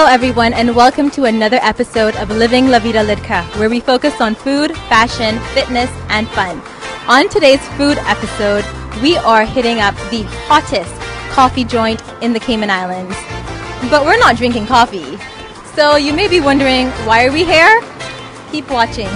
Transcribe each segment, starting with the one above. Hello everyone, and welcome to another episode of Living La Vida Lidka, where we focus on food, fashion, fitness, and fun. On today's food episode, we are hitting up the hottest coffee joint in the Cayman Islands. But we're not drinking coffee. So you may be wondering, why are we here? Keep watching.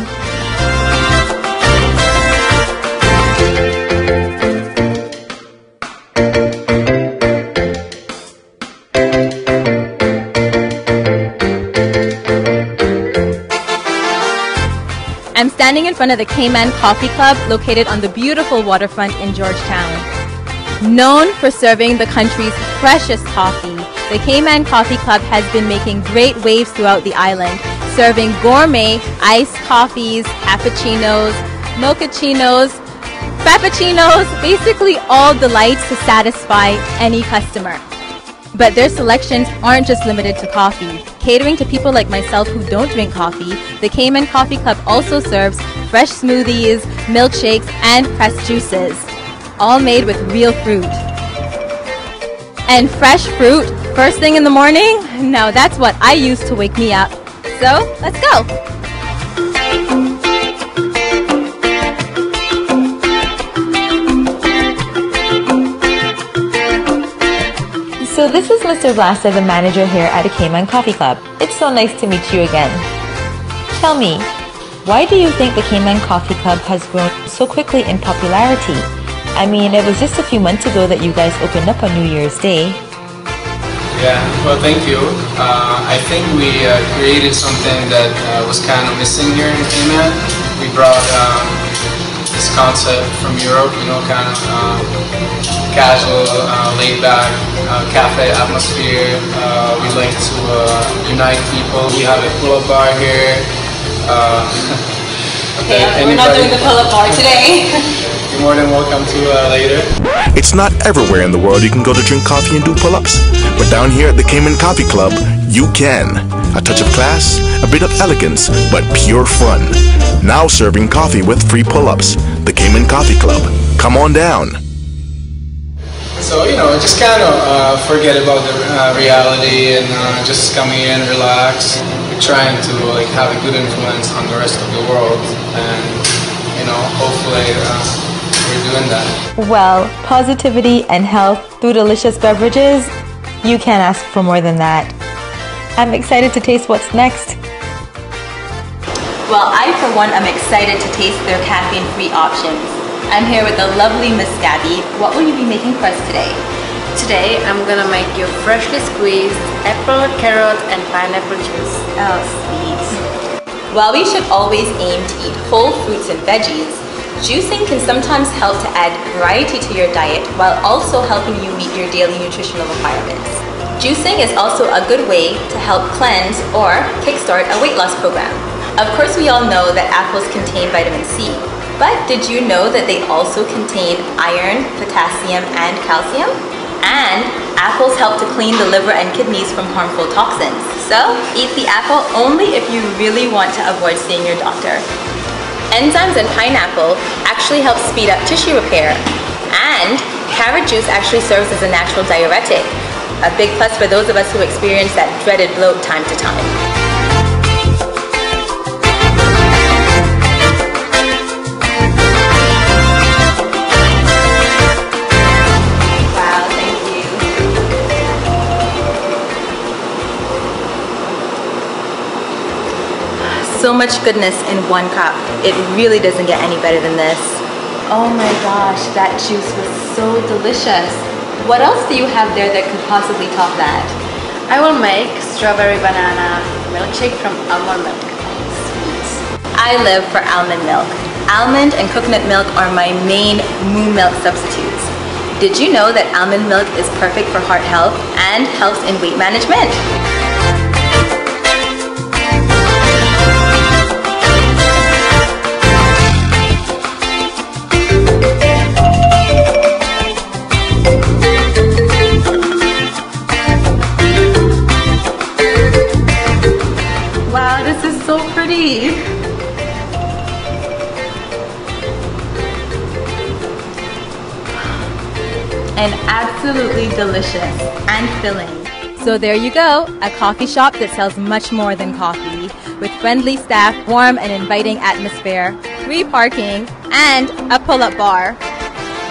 I'm standing in front of the Cayman Coffee Club, located on the beautiful waterfront in Georgetown. Known for serving the country's freshest coffee, the Cayman Coffee Club has been making great waves throughout the island, serving gourmet iced coffees, cappuccinos, mochachinos, frappuccinos, basically all delights to satisfy any customer. But their selections aren't just limited to coffee. Catering to people like myself who don't drink coffee, the Cayman Coffee Club also serves fresh smoothies, milkshakes, and pressed juices, all made with real fruit. And fresh fruit, first thing in the morning? Now that's what I use to wake me up. So, let's go! So this is Mr. Blaster, the manager here at the Cayman Coffee Club. It's so nice to meet you again. Tell me, why do you think the Cayman Coffee Club has grown so quickly in popularity? I mean, it was just a few months ago that you guys opened up on New Year's Day. Yeah, well, thank you. I think we created something that was kind of missing here in Cayman. We brought this concept from Europe, you know, kind of casual, laid-back, cafe atmosphere. We like to unite people. We have a pull-up bar here. Okay, we're not doing the pull-up bar today. You're more than welcome to later. It's not everywhere in the world you can go to drink coffee and do pull-ups, but down here at the Cayman Coffee Club, you can. A touch of class, a bit of elegance, but pure fun. Now serving coffee with free pull-ups. The Cayman Coffee Club. Come on down. So, you know, just kind of forget about the reality and just come here and relax. We're trying to like have a good influence on the rest of the world, and, you know, hopefully we're doing that. Well, positivity and health through delicious beverages, you can't ask for more than that. I'm excited to taste what's next. Well, I, for one, am excited to taste their caffeine-free options. I'm here with the lovely Miss Gabby. What will you be making for us today? Today, I'm gonna make you freshly squeezed apple, carrot, and pineapple juice. Oh, sweet. While we should always aim to eat whole fruits and veggies, juicing can sometimes help to add variety to your diet while also helping you meet your daily nutritional requirements. Juicing is also a good way to help cleanse or kickstart a weight loss program. Of course, we all know that apples contain vitamin C. But did you know that they also contain iron, potassium, and calcium? And apples help to clean the liver and kidneys from harmful toxins. So eat the apple only if you really want to avoid seeing your doctor. Enzymes in pineapple actually help speed up tissue repair. And carrot juice actually serves as a natural diuretic. A big plus for those of us who experience that dreaded bloat time to time. So much goodness in one cup. It really doesn't get any better than this. Oh my gosh, that juice was so delicious. What else do you have there that could possibly top that? I will make strawberry banana milkshake from almond milk. Sweet. I live for almond milk. Almond and coconut milk are my main moon milk substitutes. Did you know that almond milk is perfect for heart health and helps in weight management? And absolutely delicious and filling. So there you go, a coffee shop that sells much more than coffee, with friendly staff, warm and inviting atmosphere, free parking, and a pull-up bar.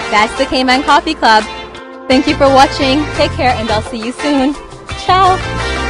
That's the Cayman Coffee Club. Thank you for watching, take care, and I'll see you soon. Ciao!